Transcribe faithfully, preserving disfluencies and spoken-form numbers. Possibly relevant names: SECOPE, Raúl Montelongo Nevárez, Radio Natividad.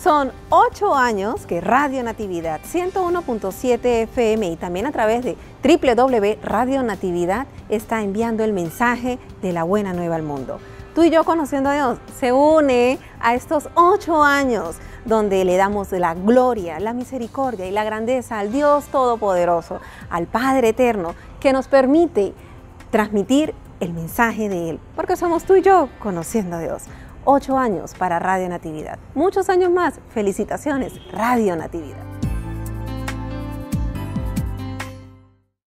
Son ocho años que Radio Natividad ciento uno punto siete F M y también a través de doble u doble u doble u punto radio natividad está enviando el mensaje de la buena nueva al mundo. Tú y yo, Conociendo a Dios, se une a estos ocho años donde le damos la gloria, la misericordia y la grandeza al Dios Todopoderoso, al Padre Eterno, que nos permite transmitir el mensaje de Él, porque somos tú y yo, Conociendo a Dios. Ocho años para Radio Natividad. Muchos años más. Felicitaciones, Radio Natividad.